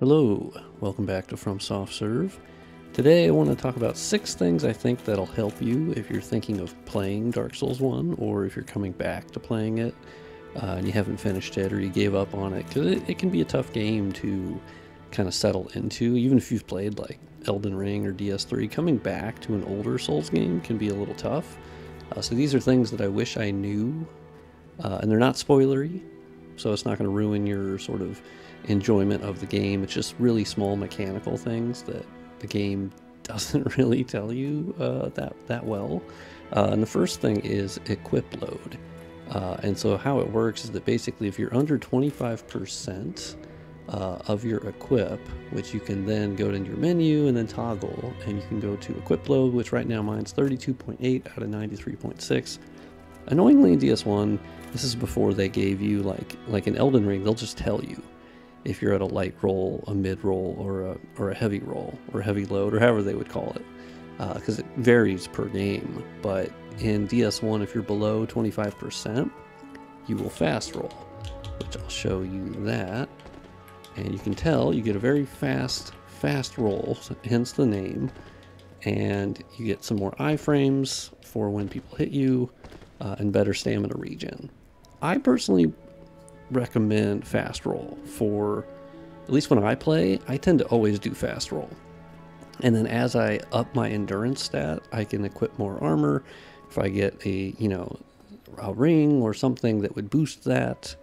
Hello, welcome back to FromSoftServe. Today I want to talk about 6 things I think that'll help you if you're thinking of playing Dark Souls 1, or if you're coming back to playing it and you haven't finished it or you gave up on it, because it can be a tough game to kind of settle into. Even if you've played like Elden Ring or DS3, coming back to an older Souls game can be a little tough. So these are things that I wish I knew, and they're not spoilery, so it's not going to ruin your sort of enjoyment of the game. It's just really small mechanical things that the game doesn't really tell you that well. And the first thing is equip load. And so how it works is that basically if you're under 25% of your equip, which you can then go to your menu and then toggle, and you can go to equip load, which right now mine's 32.8 out of 93.6. Annoyingly in DS1, this is before they gave you, like in Elden Ring, they'll just tell you if you're at a light roll, a mid roll, or a heavy roll, or heavy load, or however they would call it, because it varies per game. But in DS1, if you're below 25%, you will fast roll, which I'll show you that. And you can tell you get a very fast roll, hence the name, and you get some more iframes for when people hit you, and better stamina regen. I personally recommend fast roll for, at least when I play, I tend to always do fast roll. And then as I up my endurance stat, I can equip more armor. If I get a ring or something that would boost that,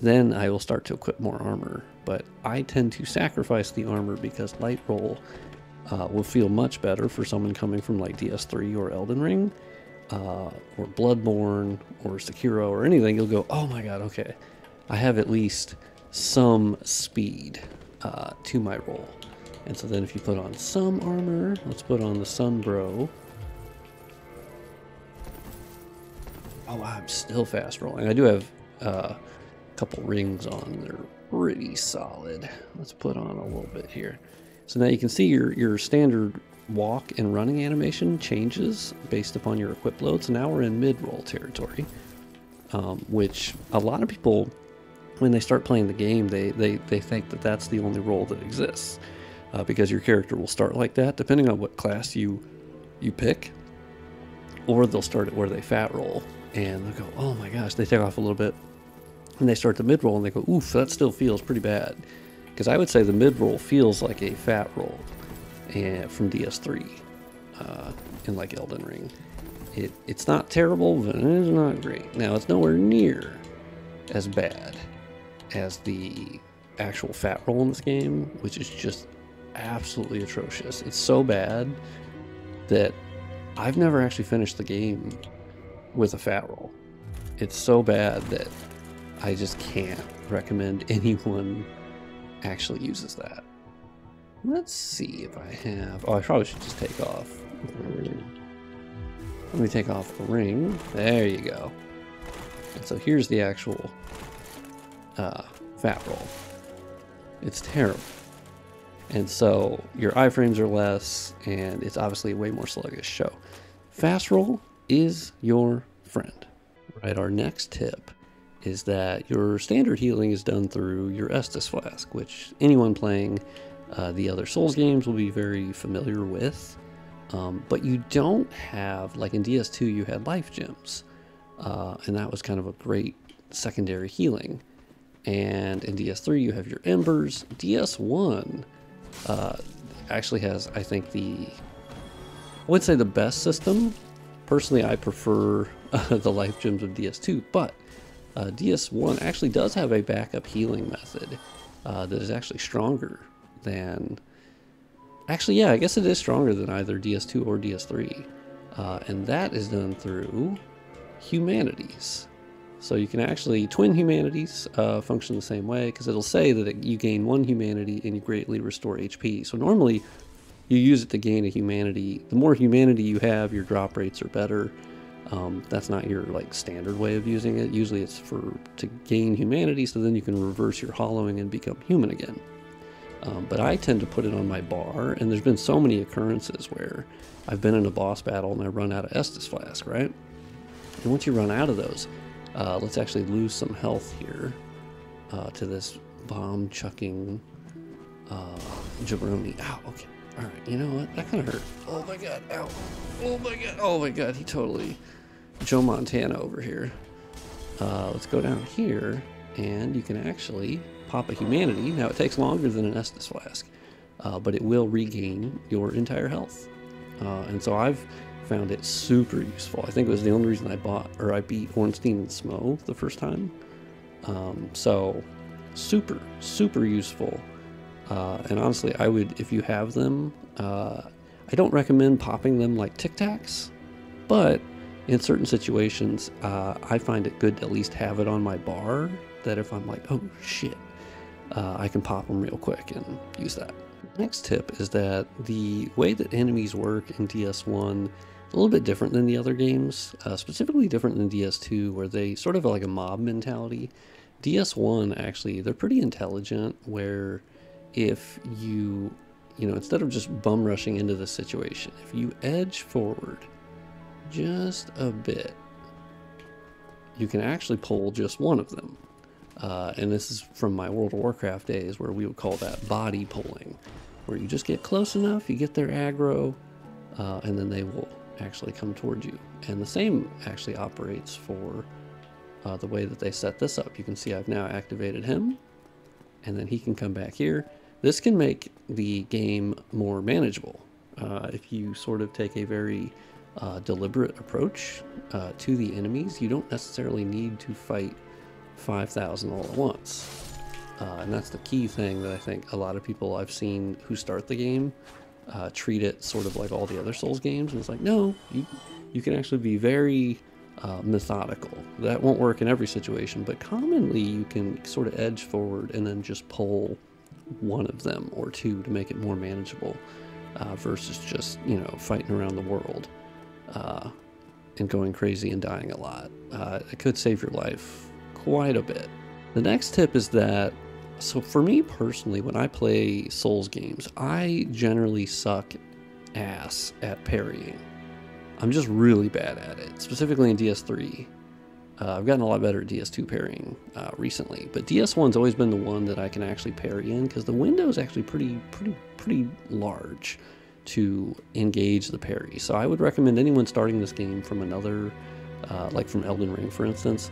then I will start to equip more armor. But I tend to sacrifice the armor because light roll will feel much better for someone coming from like DS3 or Elden Ring. Or Bloodborne or Sekiro or anything, you'll go, oh my god, okay, I have at least some speed to my roll. And so then if you put on some armor, let's put on the Sunbro. Oh, I'm still fast rolling. I do have a couple rings on. They're pretty solid. Let's put on a little bit here. So now you can see your standard walk and running animation changes based upon your equip load. So now we're in mid-roll territory, which a lot of people, when they start playing the game, they think that that's the only roll that exists, because your character will start like that depending on what class you pick, or they'll start at where they fat roll and they'll go, oh my gosh, they take off a little bit and they start the mid-roll and they go, oof, that still feels pretty bad, because I would say the mid-roll feels like a fat roll. And from DS3 in like Elden Ring, it's not terrible, but it is not great. Now it's nowhere near as bad as the actual fat roll in this game, which is just absolutely atrocious. It's so bad that I've never actually finished the game with a fat roll. It's so bad that I just can't recommend anyone actually uses that. Let's see if I have... oh, I probably should just take off. Let me take off the ring. There you go. And so here's the actual fat roll. It's terrible. And so your iframes are less, and it's obviously a way more sluggish show. Fast roll is your friend. Right, our next tip is that your standard healing is done through your Estus Flask, which anyone playing the other Souls games will be very familiar with, but you don't have, like in DS2 you had Life Gems, and that was kind of a great secondary healing, and in DS3 you have your Embers. DS1 actually has, I think, I would say the best system. Personally, I prefer the Life Gems of DS2, but DS1 actually does have a backup healing method that is actually stronger than... actually, yeah, I guess it is stronger than either DS2 or DS3, and that is done through humanities. So you can actually twin humanities function the same way, because it'll say that you gain 1 humanity and you greatly restore HP. So normally you use it to gain a humanity. The more humanity you have, your drop rates are better. That's not your like standard way of using it. Usually it's to gain humanity, so then you can reverse your hollowing and become human again. But I tend to put it on my bar, and there's been so many occurrences where I've been in a boss battle and I run out of Estus Flask, right? And once you run out of those, let's actually lose some health here to this bomb-chucking jabroni. Ow, okay. Alright, you know what? That kind of hurt. Oh my god, ow. Oh my god, oh my god. He totally Joe Montana over here. Let's go down here, and you can actually pop a humanity. Now, it takes longer than an Estus Flask, but it will regain your entire health. And so I've found it super useful. I think it was the only reason I bought, or I beat Ornstein and Smough the first time. So super, super useful. And honestly, I would, if you have them, I don't recommend popping them like Tic Tacs, but in certain situations, I find it good to at least have it on my bar, that if I'm like, oh shit, I can pop them real quick and use that. Next tip is that the way that enemies work in DS1 is a little bit different than the other games, specifically different than DS2, where they sort of like a mob mentality. DS1, actually, they're pretty intelligent, where if you, instead of just bum rushing into the situation, if you edge forward just a bit, you can actually pull just one of them. And this is from my World of Warcraft days, where we would call that body pulling, where you just get close enough, you get their aggro, and then they will actually come toward you. And the same actually operates for the way that they set this up. You can see I've now activated him, and then he can come back here. This can make the game more manageable if you sort of take a very deliberate approach to the enemies. You don't necessarily need to fight 5,000 all at once, and that's the key thing that I think a lot of people I've seen who start the game treat it sort of like all the other Souls games, and it's like, no, you can actually be very methodical. That won't work in every situation, but commonly you can sort of edge forward and then just pull one of them or two to make it more manageable, versus just fighting around the world and going crazy and dying a lot. It could save your life quite a bit. The next tip is that, so for me personally, when I play Souls games, I generally suck ass at parrying. I'm just really bad at it, specifically in DS3. I've gotten a lot better at DS2 parrying recently, but DS1's always been the one that I can actually parry in, because the window is actually pretty large to engage the parry. So I would recommend anyone starting this game from another, like from Elden Ring, for instance.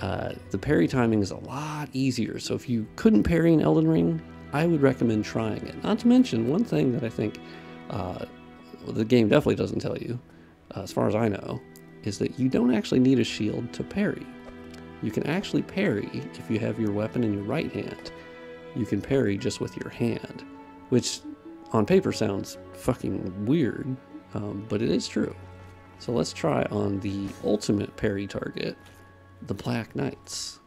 The parry timing is a lot easier, so if you couldn't parry in Elden Ring, I would recommend trying it. Not to mention, one thing that I think the game definitely doesn't tell you, as far as I know, is that you don't actually need a shield to parry. You can actually parry if you have your weapon in your right hand. You can parry just with your hand, which on paper sounds fucking weird, but it is true. So let's try on the ultimate parry target, the Black Knights.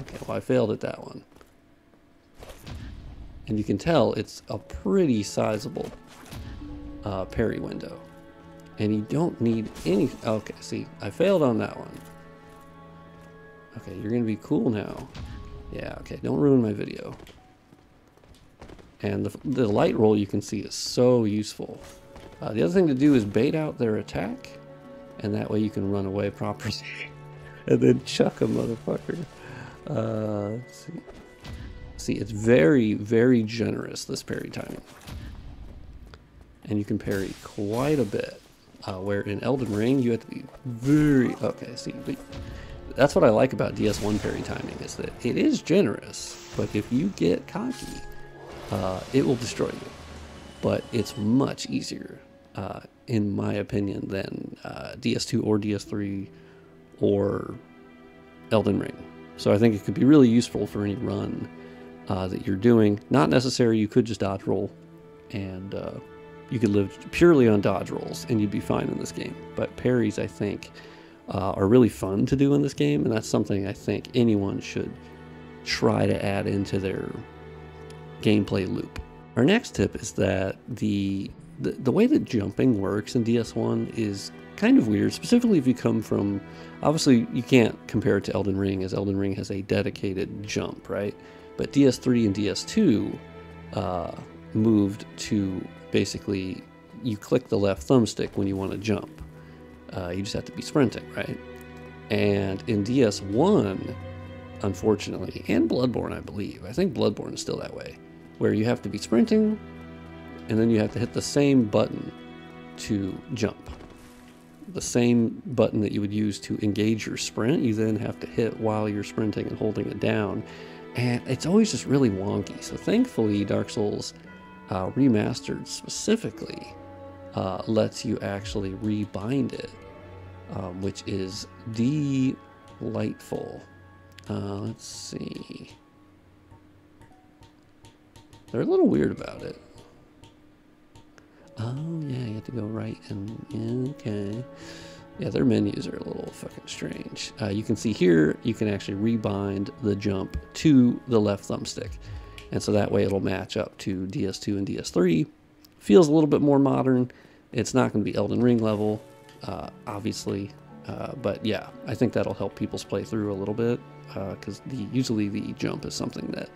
Okay, well, I failed at that one. And you can tell it's a pretty sizable parry window. And you don't need any... Okay, see, I failed on that one. Okay, you're going to be cool now. Yeah, okay, don't ruin my video. And the light roll, you can see, is so useful. The other thing to do is bait out their attack, and that way you can run away properly. And then chuck a motherfucker. Let's see. See, it's very, very generous, this parry timing. And you can parry quite a bit. Where in Elden Ring, you have to be very... Okay, see, that's what I like about DS1 parry timing, is that it is generous, but if you get cocky, it will destroy you. But it's much easier, in my opinion, than DS2 or DS3 or Elden Ring. So I think it could be really useful for any run that you're doing. Not necessary, you could just dodge roll, and you could live purely on dodge rolls and you'd be fine in this game. But parries, I think, are really fun to do in this game, and that's something I think anyone should try to add into their gameplay loop. Our next tip is that the way that jumping works in DS1 is kind of weird, specifically if you come from... Obviously, you can't compare it to Elden Ring, as Elden Ring has a dedicated jump, right? But DS3 and DS2 moved to basically, you click the left thumbstick when you want to jump. You just have to be sprinting, right? And in DS1, unfortunately, and Bloodborne, I believe, I think Bloodborne is still that way, where you have to be sprinting and then you have to hit the same button to jump. The same button that you would use to engage your sprint, you then have to hit while you're sprinting and holding it down. And it's always just really wonky. So thankfully, Dark Souls Remastered specifically lets you actually rebind it, which is delightful. Let's see. They're a little weird about it. Oh yeah, you have to go right and, yeah, okay. Yeah, their menus are a little fucking strange. You can see here, you can actually rebind the jump to the left thumbstick. And so that way it'll match up to DS2 and DS3. Feels a little bit more modern. It's not gonna be Elden Ring level, obviously. But yeah, I think that'll help people's playthrough a little bit, because usually the jump is something that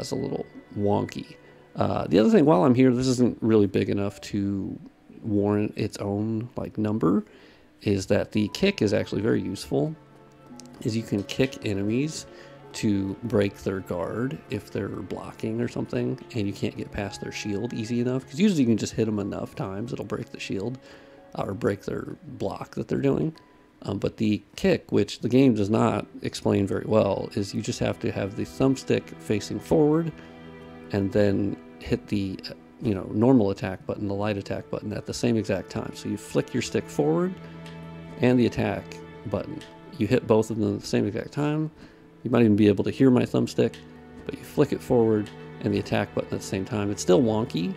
is a little wonky. The other thing, while I'm here, this isn't really big enough to warrant its own like number, is that the kick is actually very useful. Is you can kick enemies to break their guard if they're blocking or something, and you can't get past their shield easy enough, because usually you can just hit them enough times it'll break the shield or break their block that they're doing. But the kick, which the game does not explain very well, is you just have to have the thumbstick facing forward and then hit the normal attack button, the light attack button at the same exact time. So you flick your stick forward and the attack button. You hit both of them at the same exact time. You might even be able to hear my thumbstick, but you flick it forward and the attack button at the same time. It's still wonky.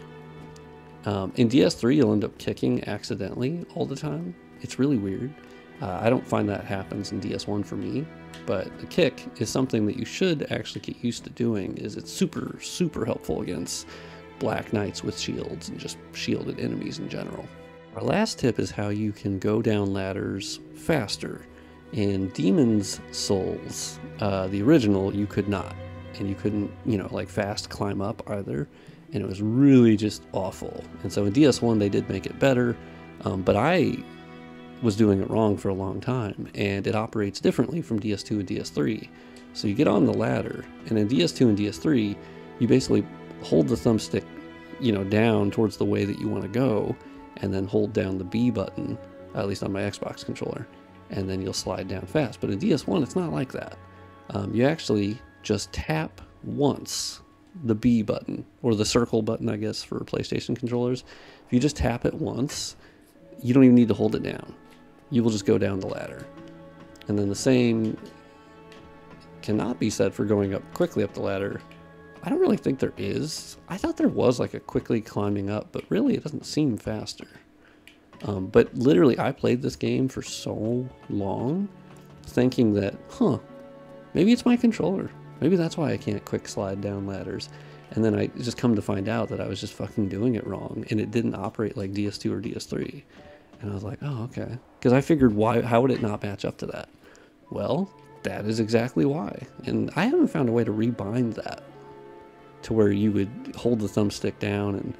In DS3, you'll end up kicking accidentally all the time. It's really weird. I don't find that happens in DS1 for me, but the kick is something that you should actually get used to doing, is it's super, super helpful against Black Knights with shields and just shielded enemies in general. Our last tip is how you can go down ladders faster. In Demon's Souls, the original, you could not. And you couldn't, like fast climb up either. And it was really just awful. And so in DS1, they did make it better, but I was doing it wrong for a long time, and it operates differently from DS2 and DS3. So you get on the ladder, and in DS2 and DS3, you basically hold the thumbstick, down towards the way that you want to go, and then hold down the B button, at least on my Xbox controller, and then you'll slide down fast. But in DS1, it's not like that. You actually just tap once the B button, or the circle button, I guess, for PlayStation controllers. If you just tap it once, you don't even need to hold it down. You will just go down the ladder. And then the same cannot be said for going up quickly up the ladder. I don't really think there is. I thought there was like a quickly climbing up, but really it doesn't seem faster. But literally I played this game for so long thinking that, maybe it's my controller. Maybe that's why I can't quick slide down ladders. And then I just come to find out that I was just fucking doing it wrong, and it didn't operate like DS2 or DS3. And I was like, oh, okay. Because I figured, how would it not match up to that? Well, that is exactly why. And I haven't found a way to rebind that to where you would hold the thumbstick down and,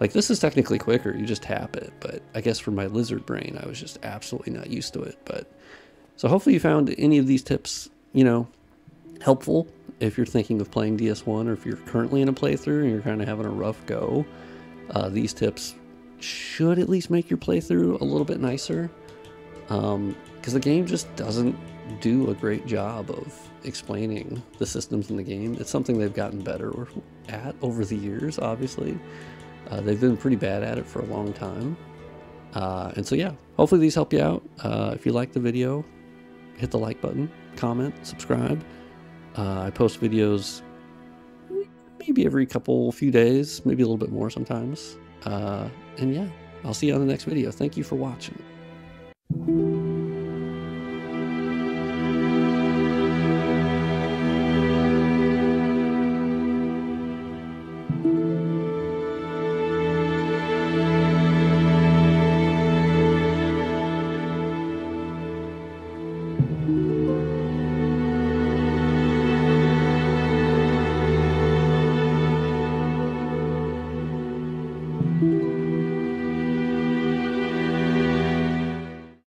like, this is technically quicker, you just tap it. But I guess for my lizard brain, I was just absolutely not used to it. But so hopefully you found any of these tips, helpful. If you're thinking of playing DS1, or if you're currently in a playthrough and you're kind of having a rough go, these tips should at least make your playthrough a little bit nicer, because the game just doesn't do a great job of explaining the systems in the game. It's something they've gotten better at over the years, obviously. They've been pretty bad at it for a long time. And so yeah, hopefully these help you out. If you like the video, hit the like button, comment, subscribe. I post videos maybe every few days, maybe a little bit more sometimes. And yeah, I'll see you on the next video. Thank you for watching.